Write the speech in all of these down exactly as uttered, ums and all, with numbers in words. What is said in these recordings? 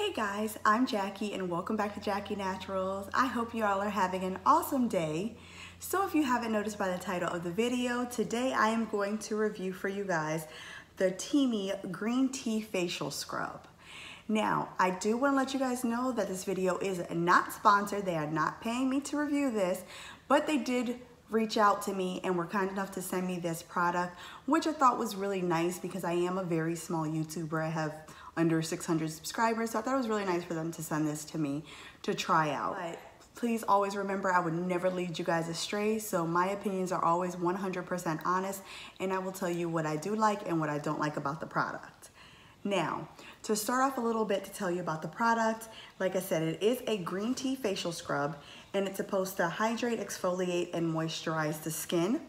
Hey guys, I'm Jackie and welcome back to Jackie Naturals. I hope you all are having an awesome day. So if you haven't noticed by the title of the video, today I am going to review for you guys the Teami Green Tea Facial Scrub. Now, I do want to let you guys know that this video is not sponsored. They are not paying me to review this, but they did reach out to me and were kind enough to send me this product, which I thought was really nice because I am a very small YouTuber. I have under six hundred subscribers, so I thought it was really nice for them to send this to me to try out. But please always remember, I would never lead you guys astray, so my opinions are always one hundred percent honest, and I will tell you what I do like and what I don't like about the product. Now, to start off a little bit to tell you about the product, like I said, it is a green tea facial scrub, and it's supposed to hydrate, exfoliate, and moisturize the skin.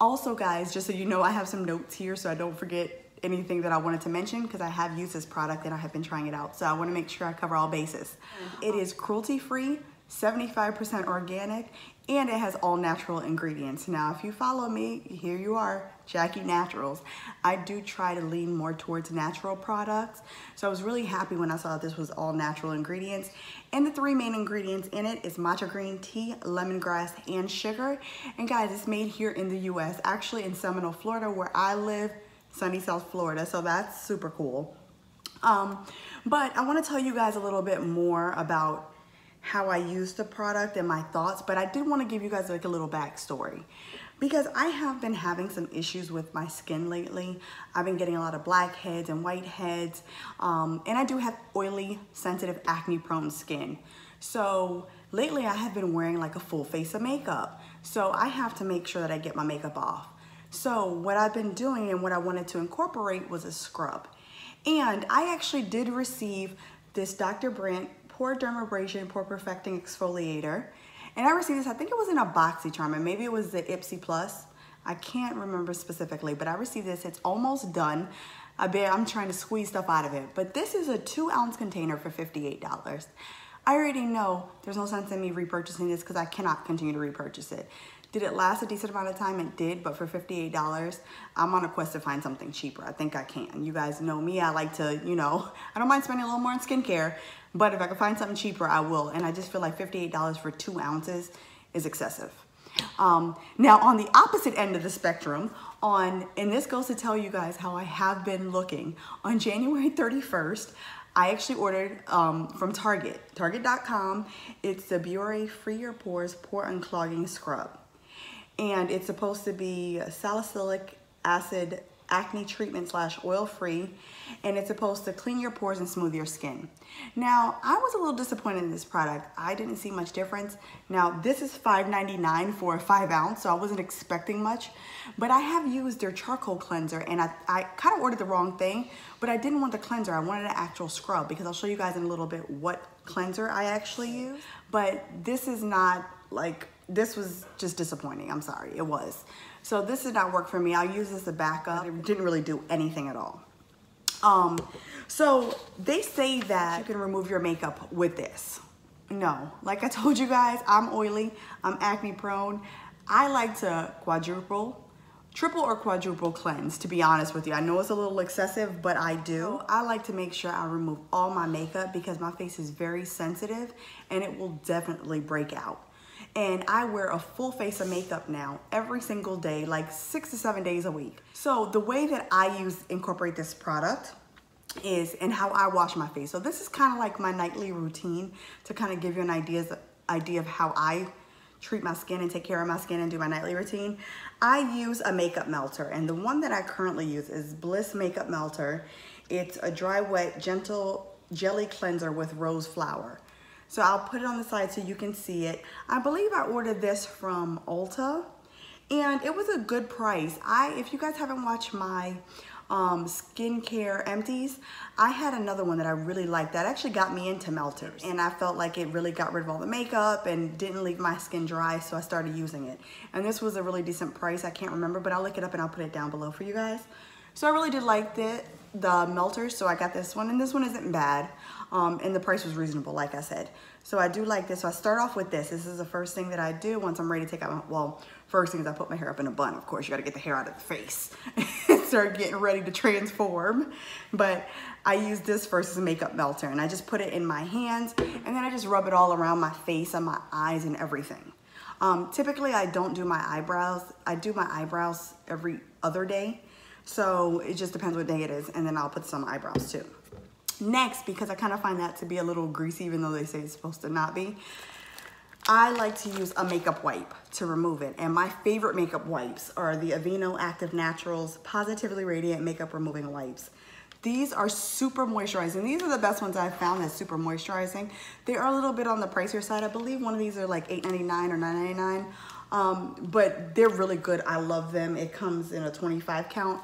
Also, guys, just so you know, I have some notes here so I don't forget anything that I wanted to mention because I have used this product and I have been trying it out, so I want to make sure I cover all bases. It is cruelty-free, seventy-five percent organic, and it has all natural ingredients. Now, if you follow me, here you are, Jackie Naturals. I do try to lean more towards natural products, so I was really happy when I saw that this was all natural ingredients. And the three main ingredients in it is matcha green tea, lemongrass, and sugar. And guys, it's made here in the U S, actually in Seminole, Florida, where I live, sunny South Florida, so that's super cool. Um, but I wanna tell you guys a little bit more about how I use the product and my thoughts, but I did wanna give you guys like a little backstory because I have been having some issues with my skin lately. I've been getting a lot of blackheads and whiteheads, um, and I do have oily, sensitive, acne-prone skin. So lately I have been wearing like a full face of makeup, so I have to make sure that I get my makeup off. So what I've been doing and what I wanted to incorporate was a scrub. And I actually did receive this Doctor Brandt Pore Dermabrasion Pore Perfecting Exfoliator. And I received this, I think it was in a BoxyCharm, and maybe it was the Ipsy Plus. I can't remember specifically, but I received this. It's almost done. I bet I'm trying to squeeze stuff out of it. But this is a two ounce container for fifty-eight dollars. I already know there's no sense in me repurchasing this because I cannot continue to repurchase it. Did it last a decent amount of time? It did, but for fifty-eight dollars, I'm on a quest to find something cheaper. I think I can. You guys know me. I like to, you know, I don't mind spending a little more on skincare, but if I can find something cheaper, I will. And I just feel like fifty-eight dollars for two ounces is excessive. Um, now, on the opposite end of the spectrum, on, and this goes to tell you guys how I have been looking. On January thirty-first, I actually ordered um, from Target, Target dot com. It's the Biore Free Your Pores Pore Unclogging Scrub. And it's supposed to be salicylic acid acne treatment slash oil free, and it's supposed to clean your pores and smooth your skin. Now, I was a little disappointed in this product. I didn't see much difference. Now, this is five ninety-nine for a five ounce, so I wasn't expecting much, but I have used their charcoal cleanser, and I, I kind of ordered the wrong thing, but I didn't want the cleanser. I wanted an actual scrub because I'll show you guys in a little bit what cleanser I actually use, but this is not like, this was just disappointing. I'm sorry, it was. So this did not work for me. I'll use this as a backup. It didn't really do anything at all. Um, so they say that you can remove your makeup with this. No, like I told you guys, I'm oily, I'm acne prone. I like to quadruple, triple or quadruple cleanse, to be honest with you. I know it's a little excessive, but I do. I like to make sure I remove all my makeup because my face is very sensitive and it will definitely break out. And I wear a full face of makeup now every single day, like six to seven days a week. So the way that I use incorporate this product is in how I wash my face. So this is kind of like my nightly routine to kind of give you an ideas, idea of how I treat my skin and take care of my skin and do my nightly routine. I use a makeup melter, and the one that I currently use is Bliss Makeup Melter. It's a dry, wet, gentle jelly cleanser with rose flower. So I'll put it on the side so you can see it. I believe I ordered this from Ulta, and it was a good price. I, if you guys haven't watched my um, skincare empties, I had another one that I really liked that actually got me into melters. And I felt like it really got rid of all the makeup and didn't leave my skin dry, so I started using it. And this was a really decent price. I can't remember, but I'll look it up and I'll put it down below for you guys. So I really did like the, the melters, so I got this one, and this one isn't bad. Um, and the price was reasonable, like I said. So I do like this. So I start off with this. This is the first thing that I do once I'm ready to take out my, well, first thing is I put my hair up in a bun. Of course, you gotta get the hair out of the face. it's started getting ready to transform. But I use this versus Makeup Melter, and I just put it in my hands, and then I just rub it all around my face and my eyes and everything. Um, typically, I don't do my eyebrows. I do my eyebrows every other day, so it just depends what day it is, and then I'll put some eyebrows too. Next, because I kind of find that to be a little greasy, even though they say it's supposed to not be, I like to use a makeup wipe to remove it. And my favorite makeup wipes are the Aveeno Active Naturals Positively Radiant Makeup Removing Wipes. These are super moisturizing. These are the best ones I've found that's super moisturizing. They are a little bit on the pricier side. I believe one of these are like eight ninety-nine or nine ninety-nine, um, but they're really good. I love them. It comes in a twenty-five count,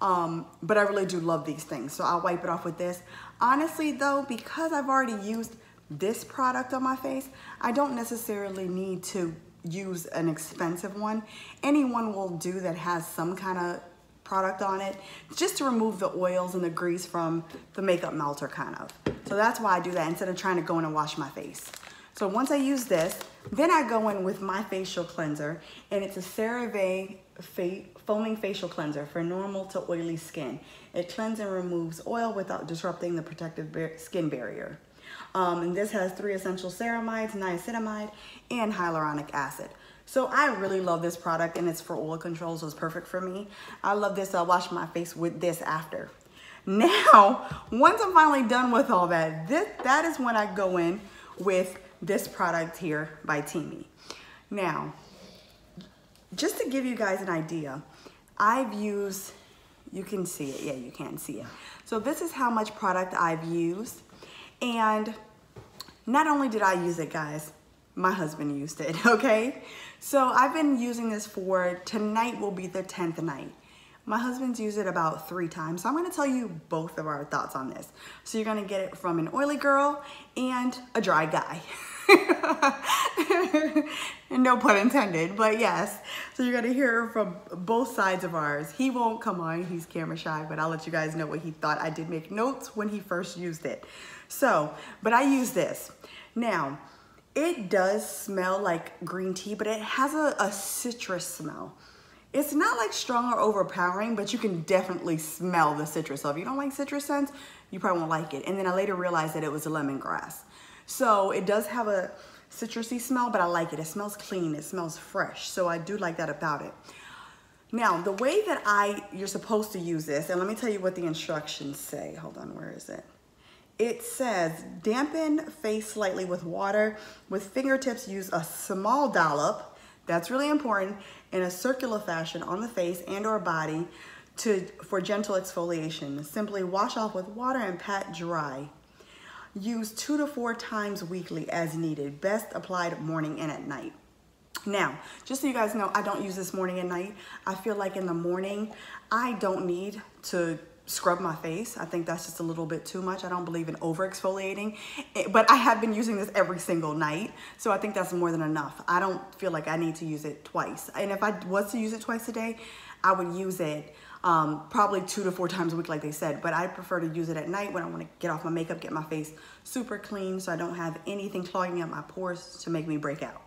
um, but I really do love these things. So I'll wipe it off with this. Honestly though, because I've already used this product on my face, I don't necessarily need to use an expensive one. Anyone will do that has some kind of product on it, just to remove the oils and the grease from the Makeup Melter, kind of. So that's why I do that instead of trying to go in and wash my face. So once I use this, then I go in with my facial cleanser, and it's a CeraVe Foaming Facial Cleanser for normal to oily skin. It cleanses and removes oil without disrupting the protective bar- skin barrier. Um, and this has three essential ceramides, niacinamide, and hyaluronic acid. So I really love this product, and it's for oil control, so it's perfect for me. I love this. I wash my face with this after. Now, once I'm finally done with all that, this, that is when I go in with this product here by Teami. Now, just to give you guys an idea, I've used, you can see it. Yeah, you can see it. So this is how much product I've used. And not only did I use it, guys, my husband used it, okay? So I've been using this for, tonight will be the tenth night. My husband's used it about three times. So I'm gonna tell you both of our thoughts on this. So you're gonna get it from an oily girl and a dry guy. No pun intended, but yes. So you're gonna hear from both sides of ours. He won't come on, he's camera shy, but I'll let you guys know what he thought. I did make notes when he first used it. So, but I use this. Now, it does smell like green tea, but it has a, a citrus smell. It's not like strong or overpowering, but you can definitely smell the citrus. So if you don't like citrus scents, you probably won't like it. And then I later realized that it was a lemongrass. So it does have a citrusy smell, but I like it. It smells clean, it smells fresh. So I do like that about it. Now, the way that I, you're supposed to use this, and let me tell you what the instructions say. Hold on, where is it? It says, dampen face slightly with water. With fingertips, use a small dollop, that's really important, in a circular fashion on the face and or body to, for gentle exfoliation. Simply wash off with water and pat dry. Use two to four times weekly as needed. Best applied morning and at night. Now, just so you guys know, I don't use this morning and night. I feel like in the morning, I don't need to scrub my face. I think that's just a little bit too much. I don't believe in over exfoliating, but I have been using this every single night. So I think that's more than enough. I don't feel like I need to use it twice. And if I was to use it twice a day, I would use it um, probably two to four times a week, like they said, but I prefer to use it at night when I want to get off my makeup, get my face super clean. So I don't have anything clogging up my pores to make me break out.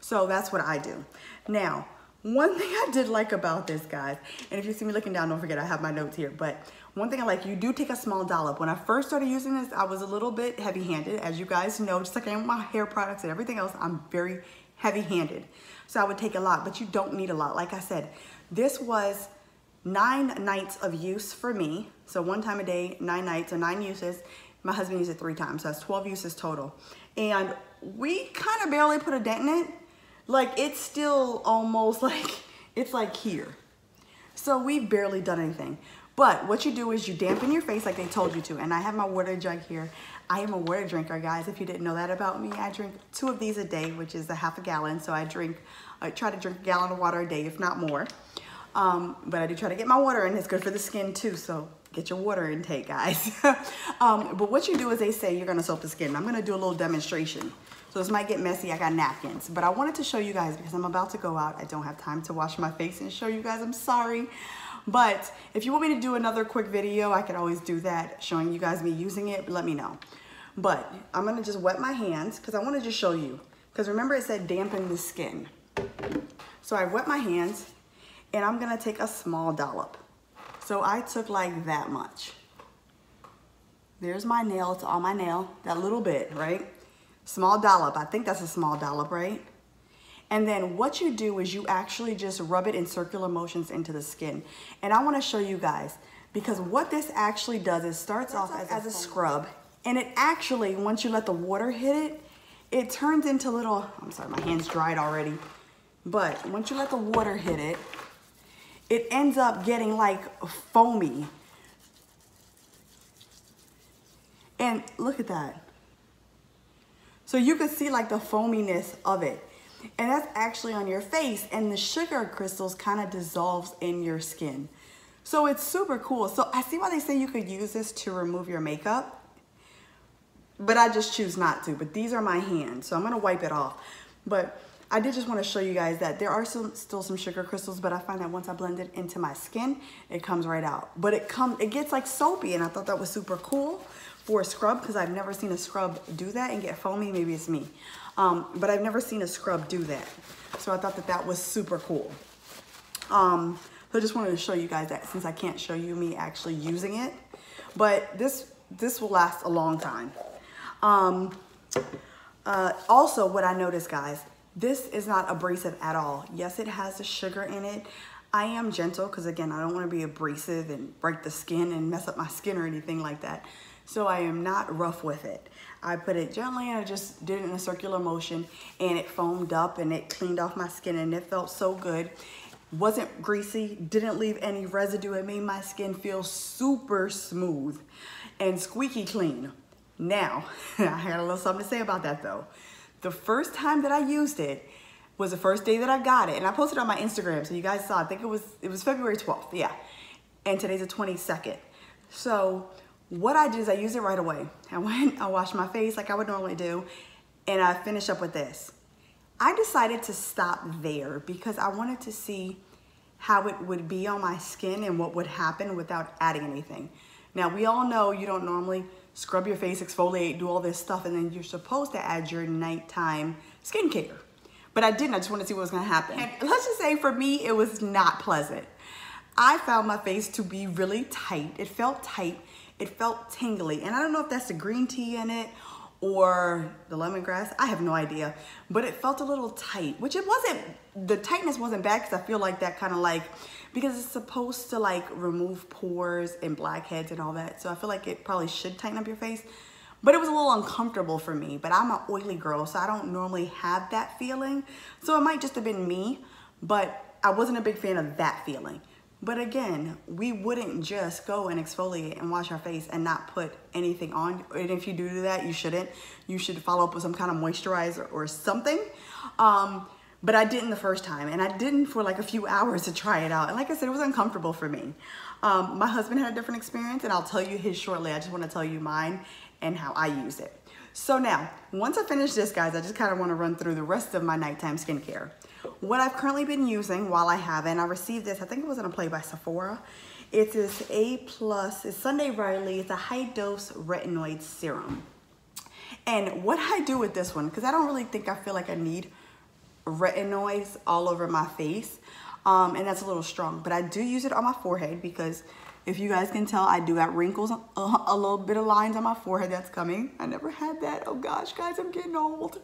So that's what I do. Now, one thing I did like about this, guys, and if you see me looking down, don't forget I have my notes here, but one thing I like, you do take a small dollop. When I first started using this, I was a little bit heavy-handed, as you guys know, just like I am with my hair products and everything else, I'm very heavy-handed. So I would take a lot, but you don't need a lot. Like I said, this was nine nights of use for me. So one time a day, nine nights, or nine uses. My husband used it three times, so that's twelve uses total. And we kind of barely put a dent in it. Like, it's still almost like, it's like here. So we've barely done anything. But what you do is you dampen your face like they told you to. And I have my water jug here. I am a water drinker, guys. If you didn't know that about me, I drink two of these a day, which is a half a gallon. So I drink, I try to drink a gallon of water a day, if not more. Um, but I do try to get my water in. It's good for the skin too, so get your water intake, guys. um, but what you do is they say you're gonna soak the skin. I'm gonna do a little demonstration. So this might get messy, I got napkins, but I wanted to show you guys because I'm about to go out. I don't have time to wash my face and show you guys, I'm sorry. But if you want me to do another quick video, I can always do that, showing you guys me using it, let me know. But I'm gonna just wet my hands because I wanna just show you. Because remember it said dampen the skin. So I wet my hands and I'm gonna take a small dollop. So I took like that much. There's my nail, it's all my nail, that little bit, right? Small dollop, I think that's a small dollop, right? And then what you do is you actually just rub it in circular motions into the skin. And I wanna show you guys, because what this actually does is starts off as, as a scrub, and it actually, once you let the water hit it, it turns into little, I'm sorry, my hand's dried already, but once you let the water hit it, it ends up getting like foamy. And look at that. So you can see like the foaminess of it. And that's actually on your face, and the sugar crystals kind of dissolves in your skin. So it's super cool. So I see why they say you could use this to remove your makeup, but I just choose not to. But these are my hands, so I'm gonna wipe it off. But I did just wanna show you guys that there are some, still some sugar crystals, but I find that once I blend it into my skin, it comes right out. But it come, it gets like soapy, and I thought that was super cool for a scrub, because I've never seen a scrub do that and get foamy. Maybe it's me. Um, but I've never seen a scrub do that. So I thought that that was super cool. Um, so I just wanted to show you guys that, since I can't show you me actually using it. But this, this will last a long time. Um, uh, also, what I noticed, guys, this is not abrasive at all. Yes, it has the sugar in it. I am gentle, because again, I don't want to be abrasive and break the skin and mess up my skin or anything like that. So I am not rough with it. I put it gently, and I just did it in a circular motion, and it foamed up and it cleaned off my skin, and it felt so good. Wasn't greasy, didn't leave any residue. It made my skin feel super smooth and squeaky clean. Now, I had a little something to say about that though. The first time that I used it was the first day that I got it, and I posted it on my Instagram, so you guys saw, I think it was, it was February twelfth, yeah. And today's the twenty-second. So, what I did is I used it right away. I went, I washed my face like I would normally do, and I finished up with this. I decided to stop there because I wanted to see how it would be on my skin and what would happen without adding anything. Now, we all know you don't normally scrub your face, exfoliate, do all this stuff, and then you're supposed to add your nighttime skincare. But I didn't, I just wanted to see what was gonna happen. And let's just say for me, it was not pleasant. I found my face to be really tight. It felt tight. It felt tingly, and I don't know if that's the green tea in it or the lemongrass, I have no idea, but it felt a little tight, which it wasn't, the tightness wasn't bad, because I feel like that kind of like, because it's supposed to like remove pores and blackheads and all that, so I feel like it probably should tighten up your face, but it was a little uncomfortable for me, but I'm an oily girl, so I don't normally have that feeling, so it might just have been me, but I wasn't a big fan of that feeling. But again, we wouldn't just go and exfoliate and wash our face and not put anything on. And if you do do that, you shouldn't. You should follow up with some kind of moisturizer or something. Um, but I didn't the first time, and I didn't for like a few hours to try it out. And like I said, it was uncomfortable for me. Um, my husband had a different experience, and I'll tell you his shortly. I just want to tell you mine and how I used it. So now, once I finish this, guys, I just kind of want to run through the rest of my nighttime skincare. What I've currently been using while I have, and I received this, I think it was in a play by Sephora. It's this A plus, it's Sunday Riley, it's a high dose retinoid serum. And what I do with this one, because I don't really think I feel like I need retinoids all over my face, um, and that's a little strong, but I do use it on my forehead, because if you guys can tell, I do got wrinkles, a, a little bit of lines on my forehead that's coming. I never had that. Oh gosh, guys, I'm getting old.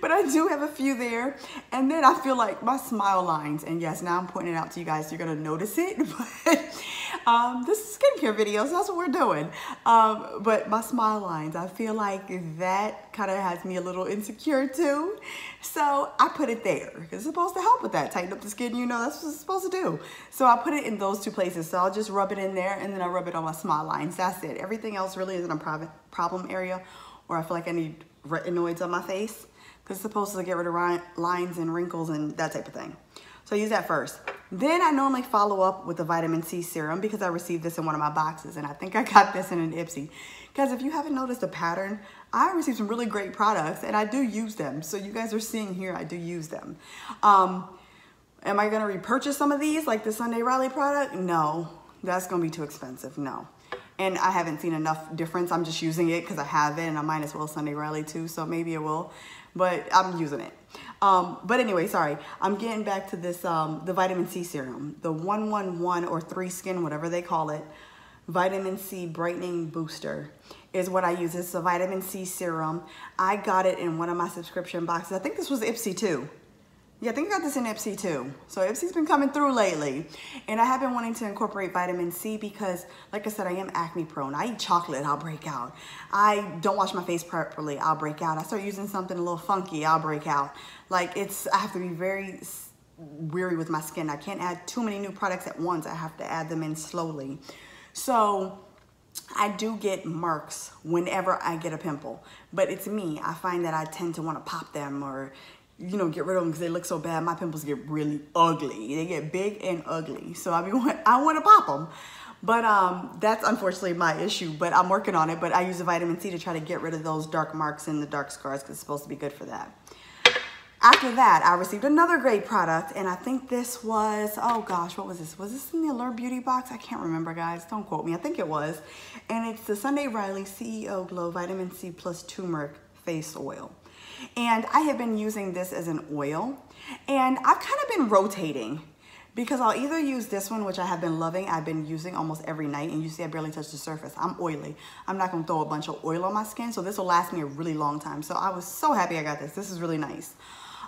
But I do have a few there. And then I feel like my smile lines. And yes, now I'm pointing it out to you guys. You're going to notice it. But um, this is skincare videos. That's what we're doing. Um, but my smile lines, I feel like that kind of has me a little insecure too. So I put it there. It's supposed to help with that. Tighten up the skin. You know, that's what it's supposed to do. So I put it in those two places. So I'll just rub it in there, and then I rub it on my smile lines. That's it. Everything else really isn't a problem area, or I feel like I need retinoids on my face, because it's supposed to get rid of lines and wrinkles and that type of thing. So I use that first. Then I normally follow up with the vitamin C serum, because I received this in one of my boxes, and I think I got this in an Ipsy. Guys, if you haven't noticed a pattern, I received some really great products, and I do use them. So you guys are seeing here, I do use them. Um, am I gonna repurchase some of these, like the Sunday Riley product? No. That's gonna be too expensive, no. And I haven't seen enough difference. I'm just using it because I have it, and I might as well Sunday Riley too, so maybe it will, but I'm using it. Um, but anyway, sorry, I'm getting back to this, um, the vitamin C serum, the one eleven or three skin, whatever they call it, vitamin C brightening booster is what I use. It's a vitamin C serum. I got it in one of my subscription boxes. I think this was Ipsy too. Yeah, I think I got this in Ipsy too. So Ipsy's been coming through lately. And I have been wanting to incorporate vitamin C because, like I said, I am acne prone. I eat chocolate, I'll break out. I don't wash my face properly, I'll break out. I start using something a little funky, I'll break out. Like it's, I have to be very weary with my skin. I can't add too many new products at once. I have to add them in slowly. So I do get marks whenever I get a pimple, but it's me. I find that I tend to want to pop them or, you know, get rid of them because they look so bad. My pimples get really ugly. They get big and ugly. So I mean, I want to pop them, but um, that's unfortunately my issue, but I'm working on it. But I use the vitamin C to try to get rid of those dark marks and the dark scars because it's supposed to be good for that. After that, I received another great product, and I think this was, oh gosh, what was this? Was this in the Allure Beauty box? I can't remember, guys. Don't quote me. I think it was. And it's the Sunday Riley C E O Glow Vitamin C Plus Turmeric Face Oil. And I have been using this as an oil, and I've kind of been rotating because I'll either use this one, which I have been loving. I've been using almost every night, and you see I barely touch the surface. I'm oily. I'm not going to throw a bunch of oil on my skin, so this will last me a really long time. So I was so happy I got this. This is really nice.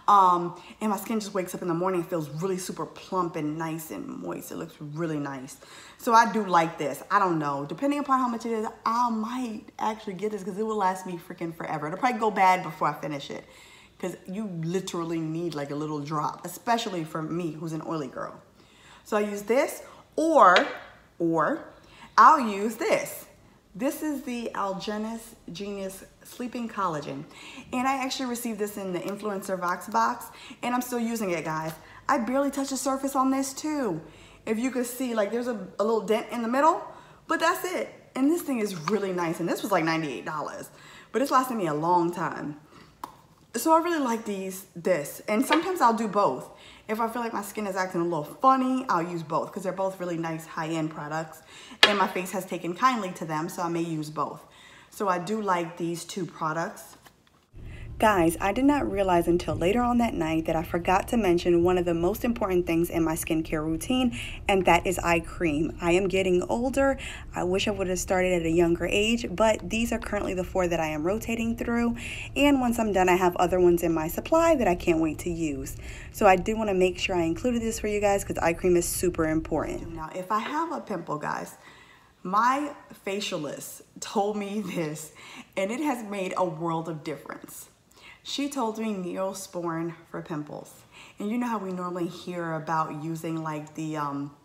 Um, and my skin just wakes up in the morning and feels really super plump and nice and moist. It looks really nice. So I do like this. I don't know. Depending upon how much it is, I might actually get this because it will last me freaking forever. It'll probably go bad before I finish it because you literally need like a little drop, especially for me who's an oily girl. So I use this or, or I'll use this. This is the Algenis Genius Sleeping Collagen. And I actually received this in the Influencer Vox box, and I'm still using it, guys. I barely touch the surface on this too. If you could see, like there's a, a little dent in the middle, but that's it. And this thing is really nice. And this was like ninety-eight dollars, but it's lasting me a long time. So I really like these, this. And sometimes I'll do both. If I feel like my skin is acting a little funny, I'll use both because they're both really nice high-end products and my face has taken kindly to them, so I may use both. So I do like these two products. Guys, I did not realize until later on that night that I forgot to mention one of the most important things in my skincare routine, and that is eye cream. I am getting older. I wish I would have started at a younger age, but these are currently the four that I am rotating through. And once I'm done, I have other ones in my supply that I can't wait to use. So I do want to make sure I included this for you guys because eye cream is super important. Now, if I have a pimple, guys, my facialist told me this, and it has made a world of difference. She told me Neosporin for pimples. And you know how we normally hear about using like the um,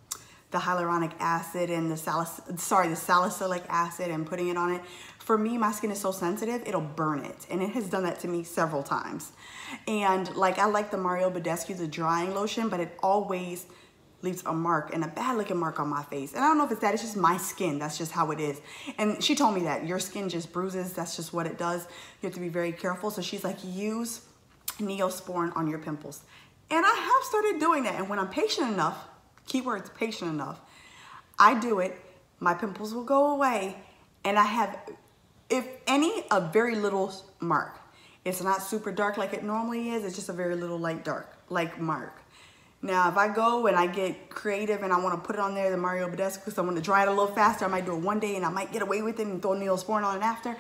the hyaluronic acid and the salicylic, sorry, the salicylic acid and putting it on it. For me, my skin is so sensitive, it'll burn it. And it has done that to me several times. And like, I like the Mario Badescu, the drying lotion, but it always leaves a mark and a bad looking mark on my face. And I don't know if it's that, it's just my skin. That's just how it is. And she told me that your skin just bruises. That's just what it does. You have to be very careful. So she's like, use Neosporin on your pimples. And I have started doing that. And when I'm patient enough, keywords patient enough, I do it, my pimples will go away. And I have, if any, a very little mark. It's not super dark like it normally is. It's just a very little light dark, like mark. Now, if I go and I get creative and I want to put it on there, the Mario Badescu, because I want to dry it a little faster, I might do it one day and I might get away with it and throw Neosporin on it after.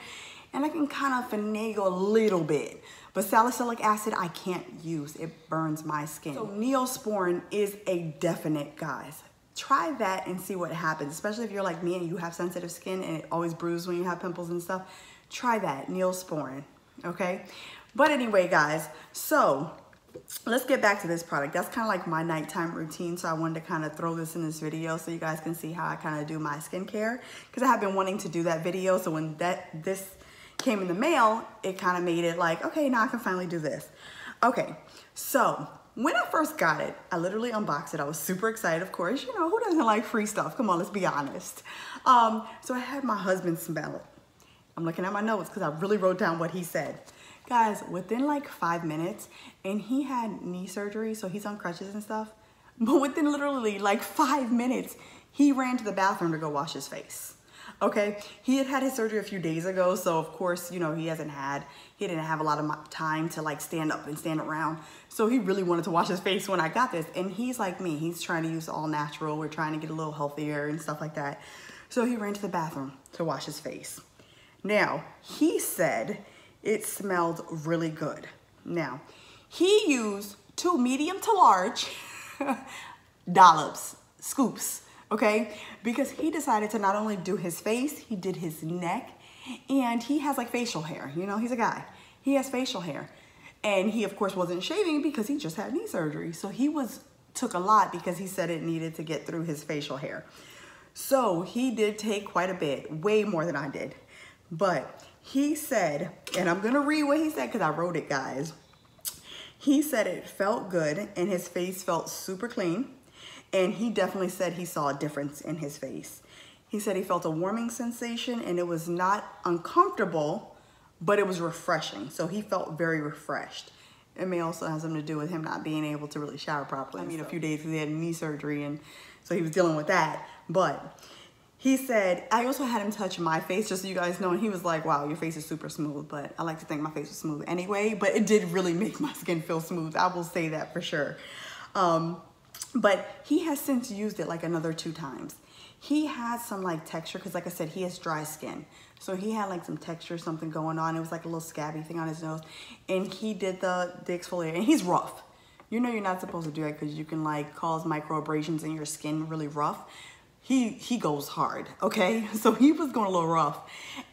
And I can kind of finagle a little bit. But salicylic acid, I can't use. It burns my skin. So Neosporin is a definite, guys. Try that and see what happens, especially if you're like me and you have sensitive skin and it always bruises when you have pimples and stuff. Try that, Neosporin, okay? But anyway, guys, so let's get back to this product. That's kind of like my nighttime routine, so I wanted to kind of throw this in this video so you guys can see how I kind of do my skincare, because I have been wanting to do that video. So when that this came in the mail, it kind of made it like, okay, now I can finally do this. Okay, so when I first got it, I literally unboxed it. I was super excited, of course. You know, who doesn't like free stuff? Come on, let's be honest. Um, so I had my husband smell it. I'm looking at my notes because I really wrote down what he said. Guys, within like five minutes, and he had knee surgery, so he's on crutches and stuff, but within literally like five minutes, he ran to the bathroom to go wash his face. Okay, he had had his surgery a few days ago, so of course, you know, he hasn't had, he didn't have a lot of time to like stand up and stand around. So he really wanted to wash his face when I got this, and he's like me, he's trying to use all natural, we're trying to get a little healthier and stuff like that. So he ran to the bathroom to wash his face. Now, he said it smelled really good. Now, he used two medium to large dollops, scoops, okay? Because he decided to not only do his face, he did his neck, and he has like facial hair. You know, he's a guy. He has facial hair. And he, of course, wasn't shaving because he just had knee surgery. So he was took a lot because he said it needed to get through his facial hair. So he did take quite a bit, way more than I did. But he said, and I'm going to read what he said because I wrote it, guys. He said it felt good and his face felt super clean. And he definitely said he saw a difference in his face. He said he felt a warming sensation and it was not uncomfortable, but it was refreshing. So he felt very refreshed. It may also have something to do with him not being able to really shower properly. I mean, a few days he had knee surgery, and so he was dealing with that. But he said, I also had him touch my face, just so you guys know, and he was like, wow, your face is super smooth, but I like to think my face was smooth anyway, but it did really make my skin feel smooth. I will say that for sure. Um, but he has since used it like another two times. He had some like texture, because like I said, he has dry skin. So he had like some texture, something going on. It was like a little scabby thing on his nose. And he did the, the exfoliator, and he's rough. You know you're not supposed to do that because you can like cause microabrasions in your skin really rough. He, he goes hard, okay? So he was going a little rough.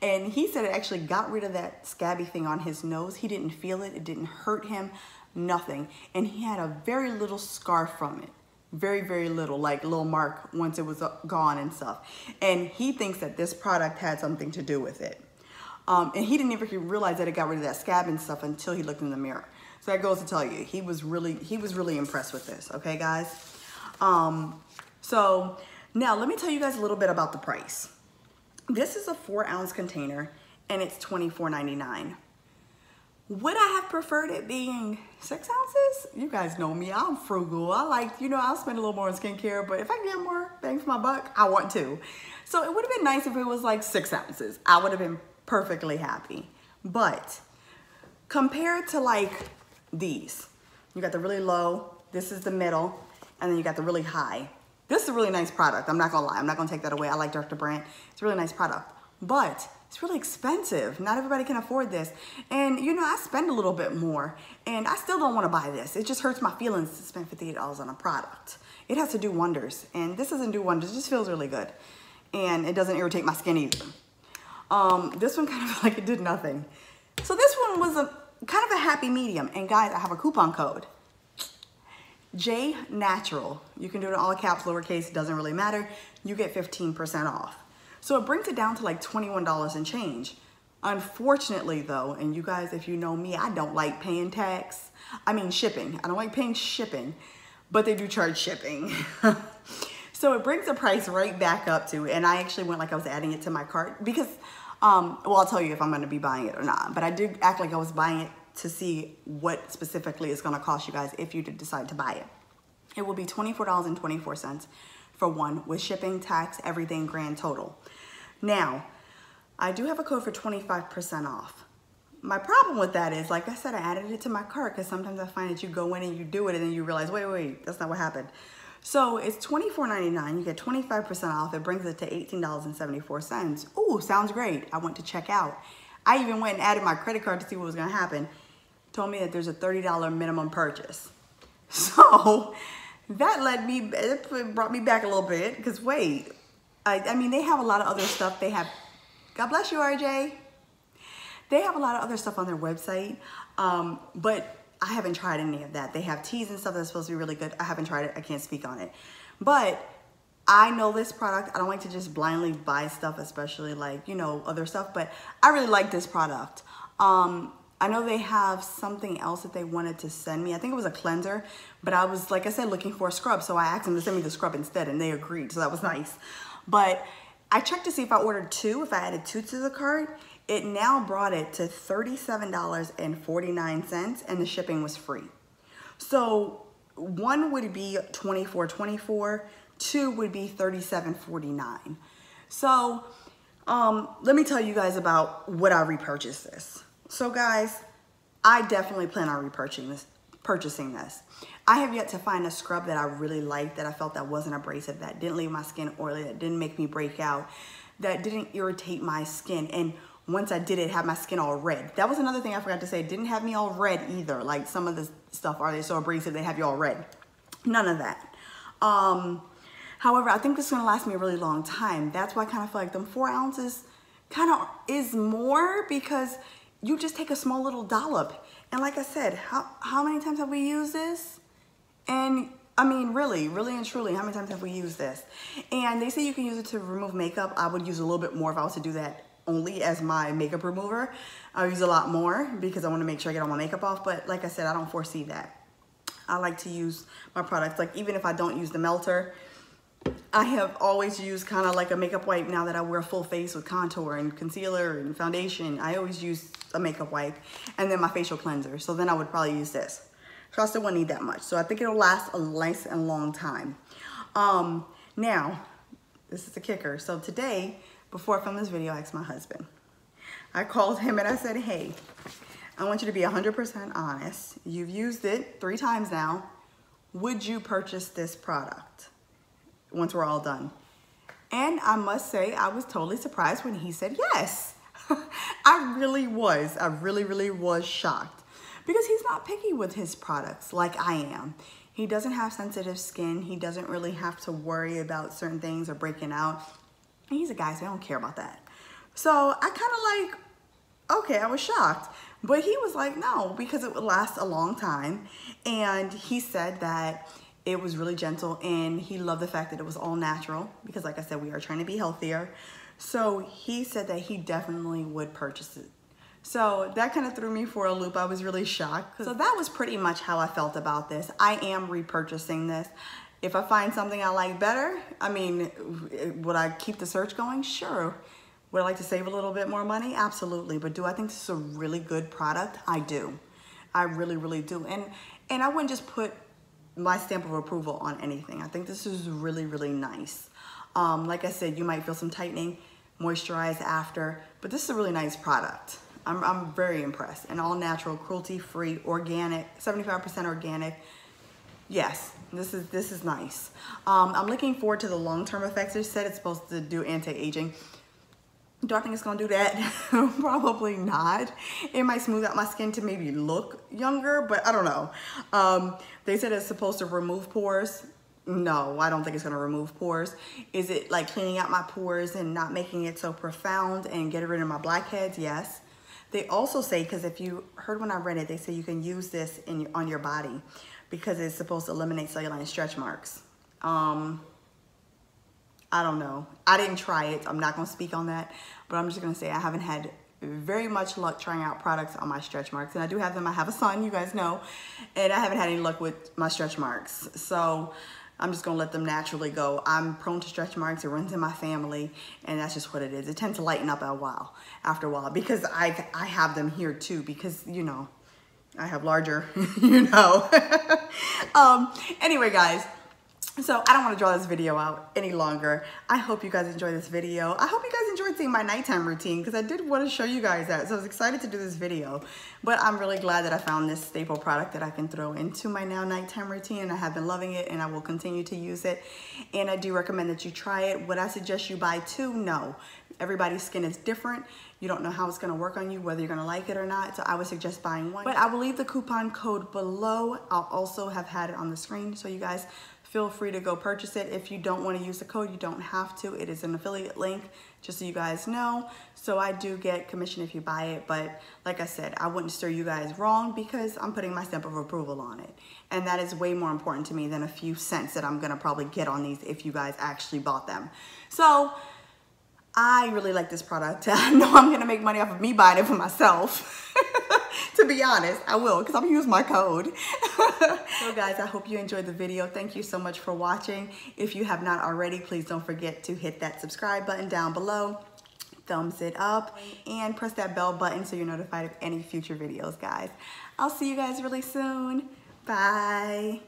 And he said it actually got rid of that scabby thing on his nose. He didn't feel it, it didn't hurt him, nothing. And he had a very little scar from it. Very, very little, like little mark once it was gone and stuff. And he thinks that this product had something to do with it. Um, and he didn't even realize that it got rid of that scab and stuff until he looked in the mirror. So that goes to tell you, he was really, he was really impressed with this, okay guys? Um, so, now, let me tell you guys a little bit about the price. This is a four ounce container and it's twenty-four ninety-nine. Would I have preferred it being six ounces? You guys know me, I'm frugal. I like, you know, I'll spend a little more on skincare, but if I get more bang for my buck, I want to. So it would have been nice if it was like six ounces. I would have been perfectly happy. But compared to like these, you got the really low, this is the middle, and then you got the really high. This is a really nice product. I'm not gonna lie. I'm not gonna take that away. I like Doctor Brandt. It's a really nice product, but it's really expensive. Not everybody can afford this. And you know, I spend a little bit more and I still don't wanna buy this. It just hurts my feelings to spend fifty-eight dollars on a product. It has to do wonders. And this doesn't do wonders. It just feels really good. And it doesn't irritate my skin either. Um, this one kind of like it did nothing. So this one was a kind of a happy medium. And guys, I have a coupon code. JackieNaturals. You can do it in all caps, lowercase, doesn't really matter. You get fifteen percent off. So it brings it down to like twenty-one dollars and change. Unfortunately though, and you guys, if you know me, I don't like paying tax. I mean shipping. I don't like paying shipping, but they do charge shipping. So it brings the price right back up to, and I actually went like I was adding it to my cart because, um, well, I'll tell you if I'm gonna be buying it or not, but I did act like I was buying it to see what specifically is gonna cost you guys if you decide to buy it. It will be twenty-four dollars and twenty-four cents for one with shipping, tax, everything, grand total. Now, I do have a code for twenty-five percent off. My problem with that is, like I said, I added it to my cart because sometimes I find that you go in and you do it and then you realize, wait, wait, that's not what happened. So it's twenty-four ninety-nine, you get twenty-five percent off, it brings it to eighteen dollars and seventy-four cents. Ooh, sounds great, I went to check out. I even went and added my credit card to see what was gonna happen. Told me that there's a thirty dollar minimum purchase. So that led me, it brought me back a little bit, because wait, I, I mean, they have a lot of other stuff. They have, God bless you, R J. They have a lot of other stuff on their website, um, but I haven't tried any of that. They have teas and stuff that's supposed to be really good. I haven't tried it, I can't speak on it. But I know this product. I don't like to just blindly buy stuff, especially like, you know, other stuff, but I really like this product. Um, I know they have something else that they wanted to send me. I think it was a cleanser, but I was, like I said, looking for a scrub. So I asked them to send me the scrub instead and they agreed. So that was nice. But I checked to see if I ordered two, if I added two to the cart, it now brought it to thirty-seven dollars and forty-nine cents and the shipping was free. So one would be twenty-four twenty-four, two would be thirty-seven forty-nine. So Um, let me tell you guys about what I repurchased this. So guys, I definitely plan on repurchasing this. Purchasing this. I have yet to find a scrub that I really liked, that I felt that wasn't abrasive, that didn't leave my skin oily, that didn't make me break out, that didn't irritate my skin. And once I did it, had my skin all red. That was another thing I forgot to say. It didn't have me all red either. Like some of the stuff, are they so abrasive they have you all red? None of that. Um, however, I think this is going to last me a really long time. That's why I kind of feel like them four ounces kind of is more, because you just take a small little dollop. And like I said, how, how many times have we used this? And I mean, really, really and truly, how many times have we used this? And they say you can use it to remove makeup. I would use a little bit more if I was to do that only as my makeup remover. I'll use a lot more because I want to make sure I get all my makeup off. But like I said, I don't foresee that. I like to use my products. Like even if I don't use the melter, I have always used kind of like a makeup wipe now that I wear full face with contour and concealer and foundation. I always use a makeup wipe and then my facial cleanser. So then I would probably use this. So I still wouldn't need that much. So I think it'll last a nice and long time. Um, now, this is the kicker. So today, before I filmed this video, I asked my husband. I called him and I said, hey, I want you to be one hundred percent honest. You've used it three times now. Would you purchase this product once we're all done? And I must say, I was totally surprised when he said yes. I really was. I really, really was shocked, because he's not picky with his products like I am. He doesn't have sensitive skin. He doesn't really have to worry about certain things or breaking out. He's a guy, so I don't care about that. So I kind of like, okay, I was shocked. But he was like, no, because it would last a long time. And he said that it was really gentle, and he loved the fact that it was all natural, because like I said, we are trying to be healthier. So he said that he definitely would purchase it. So that kind of threw me for a loop. I was really shocked. So that was pretty much how I felt about this. I am repurchasing this. If I find something I like better, I mean, would I keep the search going? Sure. Would I like to save a little bit more money? Absolutely. But do I think this is a really good product? I do. I really, really do. And, and I wouldn't just put my stamp of approval on anything. I think this is really, really nice. Um, like I said, you might feel some tightening, moisturize after, but this is a really nice product. I'm, I'm very impressed. And all natural, cruelty-free, organic, seventy-five percent organic. Yes, this is, this is nice. Um, I'm looking forward to the long-term effects. It said it's supposed to do anti-aging. Do I think it's gonna do that? Probably not. It might smooth out my skin to maybe look younger, but I don't know. Um, they said it's supposed to remove pores. No, I don't think it's gonna remove pores. Is it like cleaning out my pores and not making it so profound and get rid of my blackheads? Yes. They also say, because if you heard when I read it, they say you can use this in on your body because it's supposed to eliminate cellulite and stretch marks. Um, I don't know. I didn't try it. I'm not going to speak on that, but I'm just going to say I haven't had very much luck trying out products on my stretch marks. And I do have them. I have a son, you guys know, and I haven't had any luck with my stretch marks. So I'm just going to let them naturally go. I'm prone to stretch marks. It runs in my family, and that's just what it is. It tends to lighten up a while, after a while, because I I have them here too, because, you know, I have larger, you know. um, anyway, guys. So I don't want to draw this video out any longer. I hope you guys enjoyed this video. I hope you guys enjoyed seeing my nighttime routine, because I did want to show you guys that. So I was excited to do this video, but I'm really glad that I found this staple product that I can throw into my now nighttime routine, and I have been loving it, and I will continue to use it. And I do recommend that you try it. Would I suggest you buy two? No. Everybody's skin is different. You don't know how it's going to work on you, whether you're going to like it or not. So I would suggest buying one. But I will leave the coupon code below. I'll also have had it on the screen, so you guys feel free to go purchase it. If you don't want to use the code, you don't have to. It is an affiliate link, just so you guys know. So I do get commission if you buy it, but like I said, I wouldn't stir you guys wrong, because I'm putting my stamp of approval on it. And that is way more important to me than a few cents that I'm gonna probably get on these if you guys actually bought them. So I really like this product. I know I'm gonna make money off of me buying it for myself. To be honest, I will, because I'm gonna use my code. So guys, I hope you enjoyed the video. Thank you so much for watching. If you have not already, please don't forget to hit that subscribe button down below, thumbs it up, and press that bell button so you're notified of any future videos, guys. I'll see you guys really soon. Bye.